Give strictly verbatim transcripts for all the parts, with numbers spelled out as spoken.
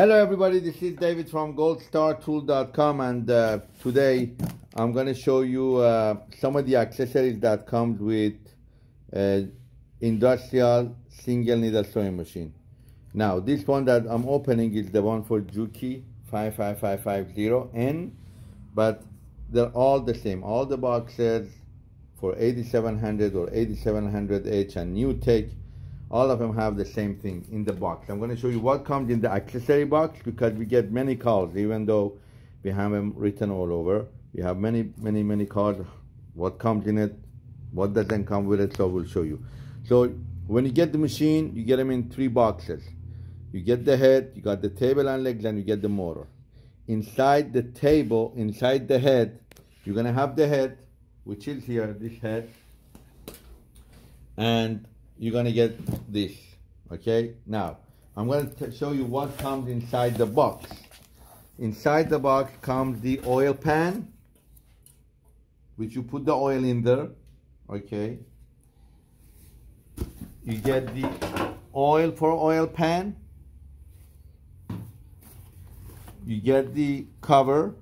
Hello everybody, this is David from gold star tool dot com, and uh, today I'm going to show you uh, some of the accessories that comes with uh, industrial single needle sewing machine. Now this one that I'm opening is the one for Juki five five five five zero N, but they're all the same. All the boxes for eighty-seven hundred or eighty-seven hundred H and New Tech, all of them have the same thing in the box. I'm going to show you what comes in the accessory box because we get many calls, even though we have them written all over. We have many, many, many calls. What comes in it, what doesn't come with it, so we'll show you. So when you get the machine, you get them in three boxes. You get the head, you got the table and legs, and you get the motor. Inside the table, inside the head, you're going to have the head, which is here, this head. And you're gonna get this, okay? Now, I'm gonna show you what comes inside the box. Inside the box comes the oil pan, which you put the oil in there, okay? You get the oil for oil pan. You get the cover.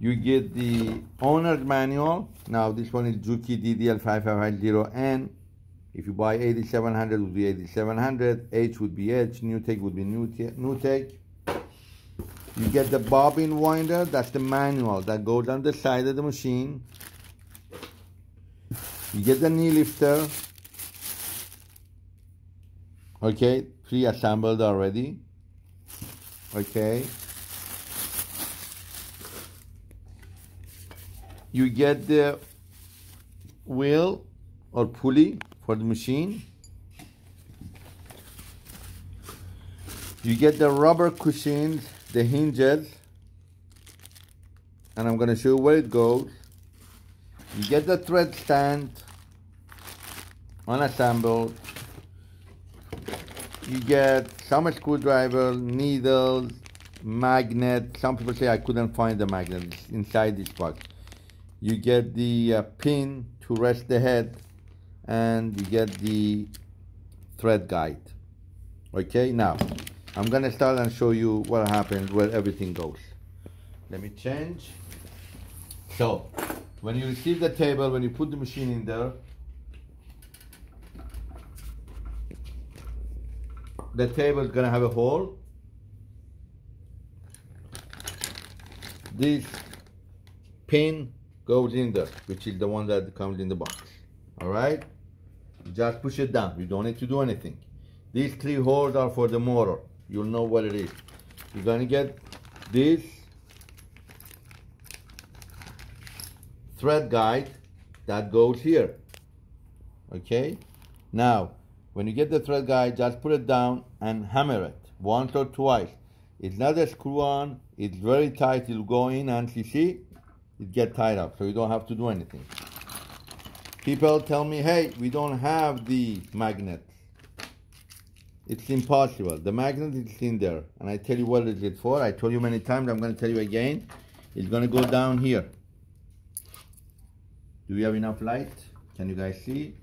You get the owner's manual. Now this one is Juki D D L five five five zero N. If you buy eighty-seven hundred, it would be eighty-seven hundred. H would be H. New Tech would be New Tech. New Tech. You get the bobbin winder. That's the manual that goes on the side of the machine. You get the knee lifter. Okay, pre-assembled already. Okay. You get the wheel or pulley for the machine. You get the rubber cushions, the hinges, and I'm going to show you where it goes. You get the thread stand, unassembled. You get some screwdriver, needles, magnet. Some people say I couldn't find the magnet inside this box. You get the uh, pin to rest the head, and you get the thread guide. Okay, now I'm gonna start and show you what happens, where everything goes. Let me change. So when you receive the table, when you put the machine in there, the table is gonna have a hole. This pin goes in there, which is the one that comes in the box. All right, just push it down. You don't need to do anything. These three holes are for the motor. You'll know what it is. You're gonna get this thread guide that goes here. Okay, now when you get the thread guide, just put it down and hammer it once or twice. It's not a screw on, it's very tight. It'll go in and you see, it get tied up, so you don't have to do anything. People tell me, hey, we don't have the magnet. It's impossible. The magnet is in there, and I tell you what is it for. I told you many times, I'm gonna tell you again. It's gonna go down here. Do we have enough light? Can you guys see?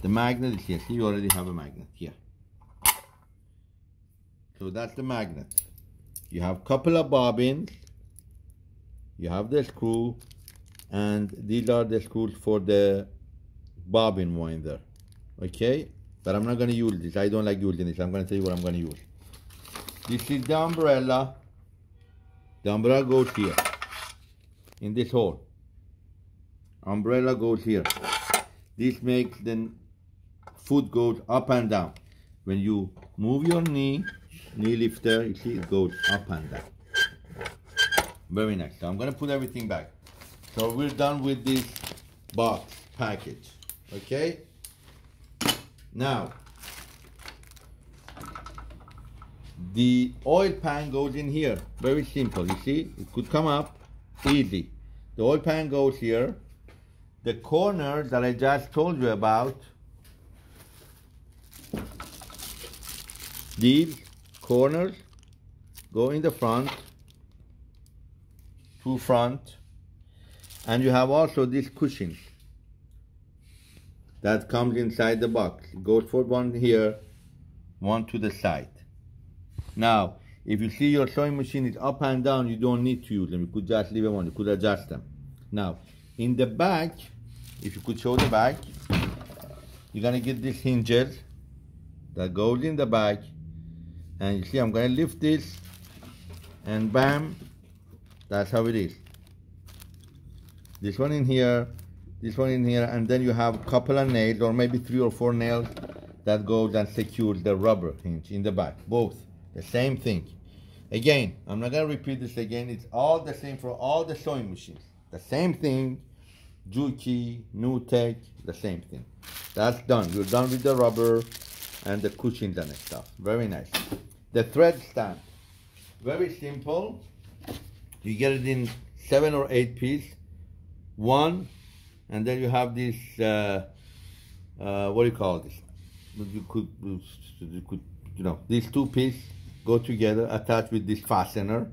The magnet is here. See, you already have a magnet here. So that's the magnet. You have couple of bobbins. You have the screw, and these are the screws for the bobbin winder, okay? But I'm not gonna use this. I don't like using this. I'm gonna tell you what I'm gonna use. This is the umbrella. The umbrella goes here, in this hole. Umbrella goes here. This makes the foot goes up and down. When you move your knee, knee lifter, you see it goes up and down. Very nice. So I'm gonna put everything back. So we're done with this box package. Okay? Now, the oil pan goes in here. Very simple, you see? It could come up easy. The oil pan goes here. The corner that I just told you about, these corners go in the front. Two front, and you have also these cushions that comes inside the box. It goes for one here, one to the side. Now, if you see your sewing machine is up and down, you don't need to use them. You could just leave them on, you could adjust them. Now, in the back, if you could show the back, you're gonna get these hinges that goes in the back, and you see I'm gonna lift this, and bam, that's how it is. This one in here, this one in here, and then you have a couple of nails, or maybe three or four nails, that goes and secures the rubber hinge in the back, both. The same thing. Again, I'm not gonna repeat this again. It's all the same for all the sewing machines. The same thing, Juki, Newtek, the same thing. That's done. You're done with the rubber and the cushions and stuff. Very nice. The thread stand, very simple. You get it in seven or eight piece, one, and then you have this. Uh, uh, what do you call this? You could, you could, you know, these two pieces go together, attached with this fastener,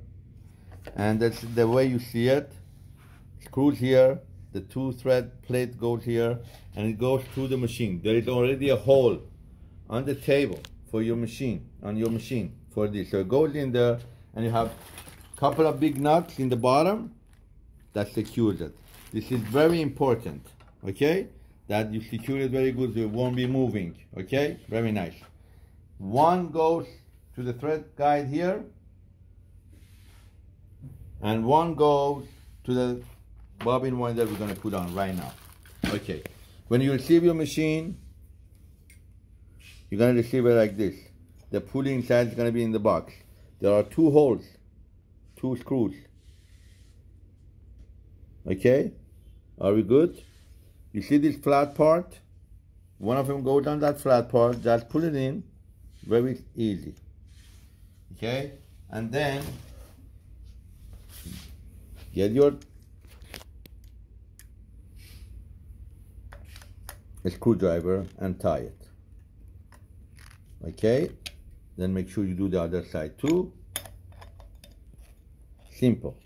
and that's the way you see it. Screws here, the two thread plate goes here, and it goes through the machine. There is already a hole on the table for your machine, on your machine for this. So it goes in there, and you have a couple of big nuts in the bottom that secures it. This is very important, okay? That you secure it very good, so it won't be moving, okay? Very nice. One goes to the thread guide here, and one goes to the bobbin one that we're gonna put on right now. Okay, when you receive your machine, you're gonna receive it like this. The pulley inside is gonna be in the box. There are two holes, two screws. Okay, are we good? You see this flat part? One of them goes on that flat part, just pull it in. Very easy, okay? And then get your screwdriver and tie it, okay? Then make sure you do the other side too. Simple.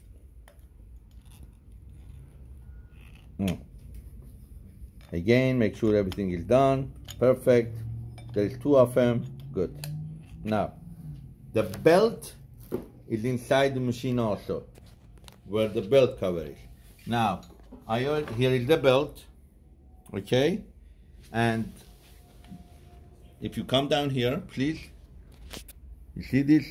Mm. Again, make sure everything is done. Perfect. There's two of them. Good. Now, the belt is inside the machine also, where the belt cover is. Now, I here is the belt, okay? And if you come down here, please, you see this?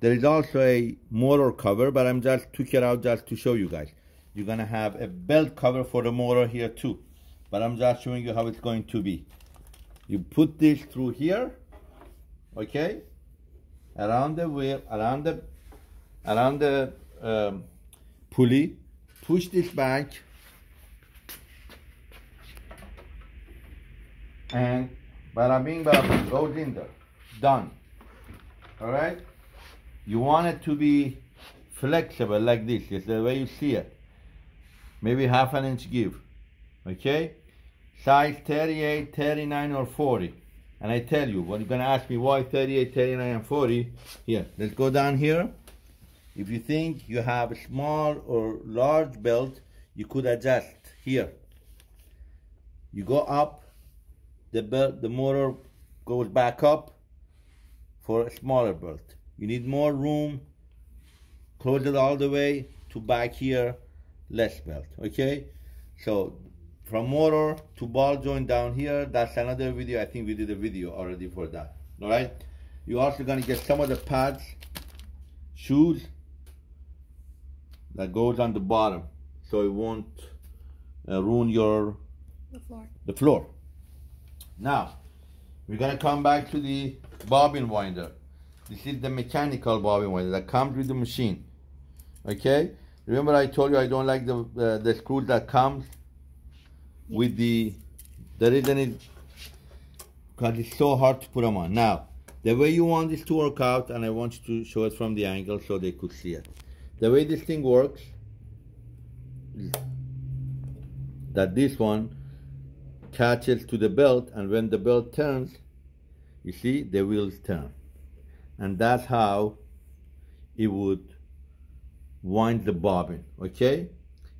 There is also a motor cover, but I'm just took it out just to show you guys. You're gonna have a belt cover for the motor here too, but I'm just showing you how it's going to be. You put this through here, okay, around the wheel, around the, around the um, pulley, push this back, and bada bing, bada bing, goes in there, done. All right, you want it to be flexible like this, it's the way you see it, maybe half an inch give, okay, size thirty-eight, thirty-nine, or forty. And I tell you, what you're gonna ask me, why thirty-eight, thirty-nine, and forty? Here, let's go down here. If you think you have a small or large belt, you could adjust here. You go up, the belt, the motor goes back up for a smaller belt. You need more room, close it all the way to back here, less belt, okay? So, from motor to ball joint down here, that's another video. I think we did a video already for that. All right, you're also gonna get some of the pads, shoes that goes on the bottom, so it won't uh, ruin your the floor. the floor. Now, we're gonna come back to the bobbin winder. This is the mechanical bobbin winder that comes with the machine. Okay, remember I told you I don't like the uh, the screws that comes with the, the reason is because it's so hard to put them on. Now, the way you want this to work out, and I want you to show it from the angle so they could see it. The way this thing works, that this one catches to the belt, and when the belt turns, you see, the wheels turn. And that's how it would wind the bobbin, okay?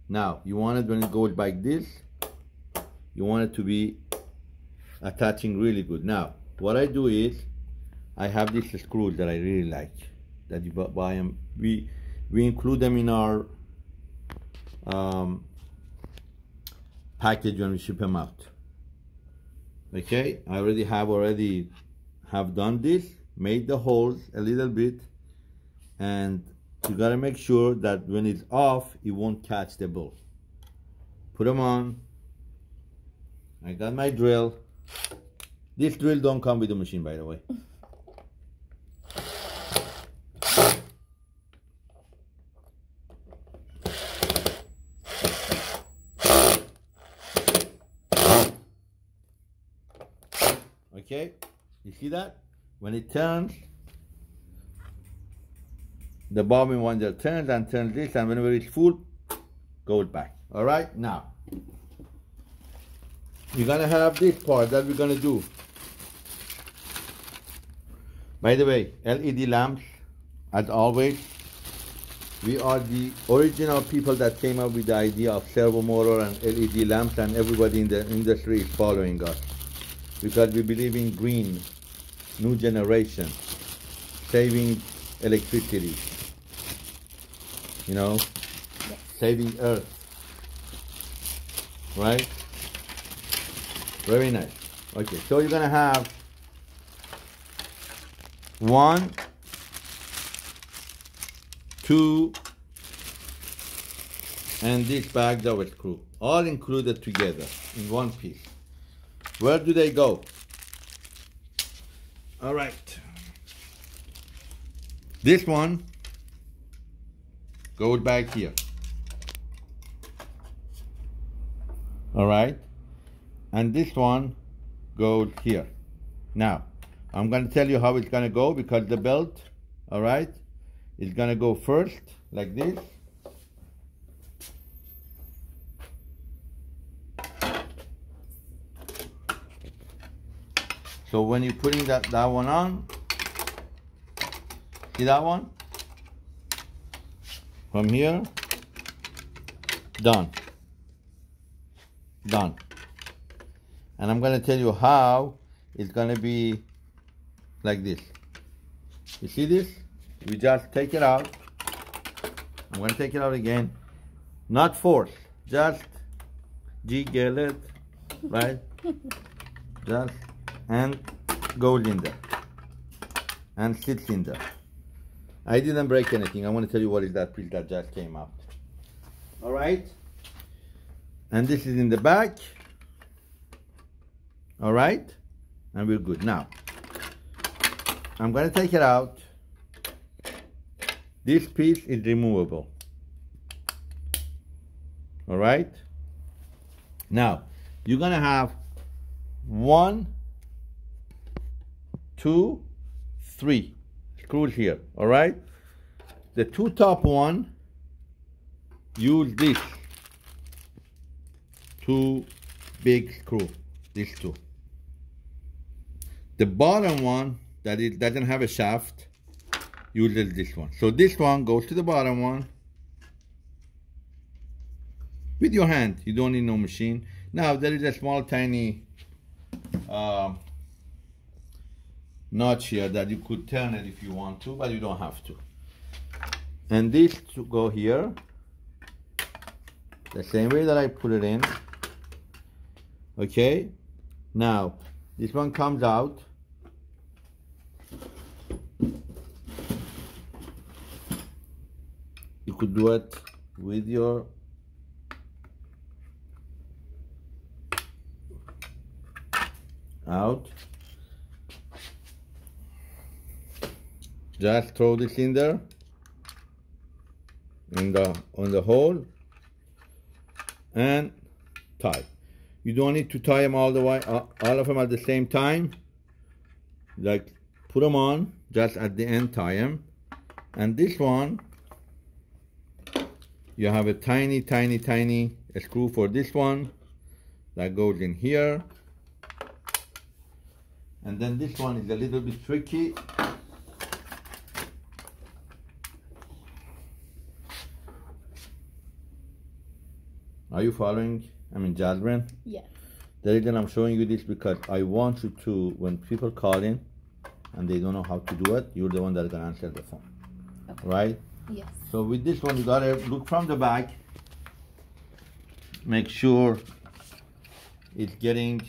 Now, you want it when it goes like this, you want it to be attaching really good. Now, what I do is, I have this screw that I really like, that you buy them. We we include them in our um, package when we ship them out. Okay, I already have already have done this, made the holes a little bit, and you gotta make sure that when it's off, it won't catch the bolt. Put them on. I got my drill. This drill don't come with the machine, by the way. Okay, you see that? When it turns, the bobbin winder turns and turns this, and whenever it's full, goes back. All right, now you're gonna have this part that we're gonna do. By the way, L E D lamps, as always, we are the original people that came up with the idea of servo motor and L E D lamps, and everybody in the industry is following us because we believe in green, new generation, saving electricity, you know, saving earth, right? Very nice. Okay, so you're gonna have one, two, and this bag double screw, all included together in one piece. Where do they go? All right. This one goes back here. All right. And this one goes here. Now, I'm going to tell you how it's going to go, because the belt, all right, is going to go first, like this. So when you're putting that, that one on, see that one? From here, done. Done. And I'm going to tell you how it's going to be like this. You see this? We just take it out. I'm going to take it out again. Not force. Just jiggle it, right? Just, and goes in there. And sits in there. I didn't break anything. I want to tell you what is that piece that just came out. All right? And this is in the back. All right, and we're good. Now, I'm gonna take it out. This piece is removable. All right. Now, you're gonna have one, two, three screws here, all right? The two top one, use this two big screw, these two. The bottom one that it doesn't have a shaft uses this one. So this one goes to the bottom one with your hand. You don't need no machine. Now there is a small tiny uh, notch here that you could turn it if you want to, but you don't have to. And this to go here the same way that I put it in. Okay, now this one comes out. You could do it with your out. Just throw this in there, in the on the hole, and tie. You don't need to tie them all the way, all of them at the same time. Like, put them on, just at the end tie them. And this one, you have a tiny, tiny, tiny screw for this one that goes in here. And then this one is a little bit tricky. Are you following? I mean, Jasmine? Yes. The reason I'm showing you this because I want you to, when people call in, and they don't know how to do it, you're the one that's going to answer the phone. Okay. Right? Yes. So with this one, you got to look from the back. Make sure it's getting,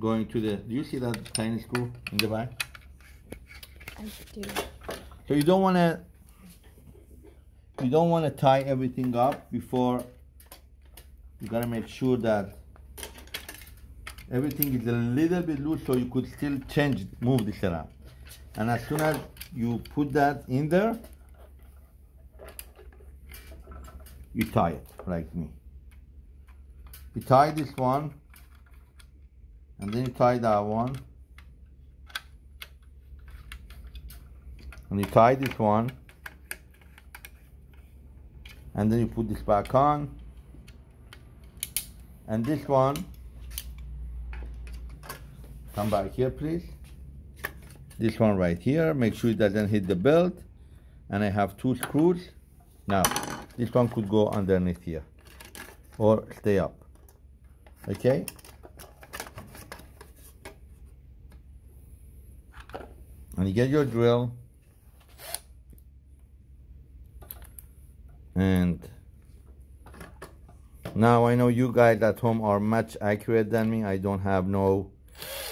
going to the, do you see that tiny screw in the back? I do. So you don't want to, you don't want to tie everything up before. You got to make sure that everything is a little bit loose, so you could still change, move this around. And as soon as you put that in there, you tie it like me. You tie this one, and then you tie that one, and you tie this one, and then you put this back on, and this one, come back here please, this one right here, make sure it doesn't hit the belt, and I have two screws. Now this one could go underneath here or stay up, okay? And you get your drill and now I know you guys at home are much accurate than me. I don't have no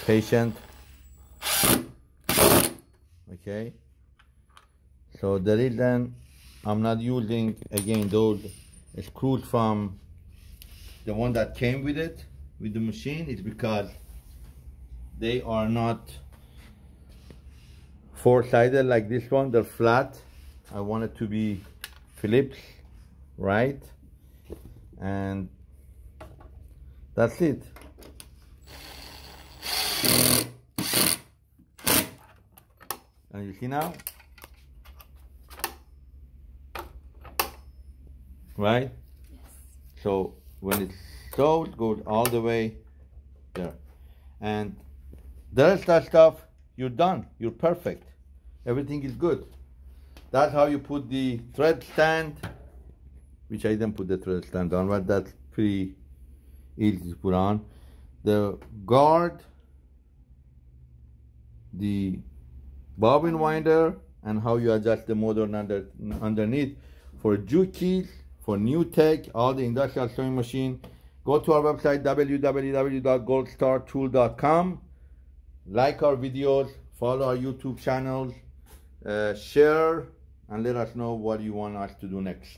patience. Okay, so the reason I'm not using again those screws from the one that came with it, with the machine, is because they are not four-sided like this one. They're flat. I want it to be Phillips, right? And that's it. And you see now, right? Yes. So when it's sewed, it goes all the way there. And the rest of that stuff, you're done. You're perfect. Everything is good. That's how you put the thread stand, which I didn't put the thread stand on, but that's pretty easy to put on. The guard, the bobbin winder, and how you adjust the motor under, underneath. For Jukis, for New Tech, all the industrial sewing machine, go to our website, w w w dot gold star tool dot com. Like our videos, follow our YouTube channels, uh, share, and let us know what you want us to do next.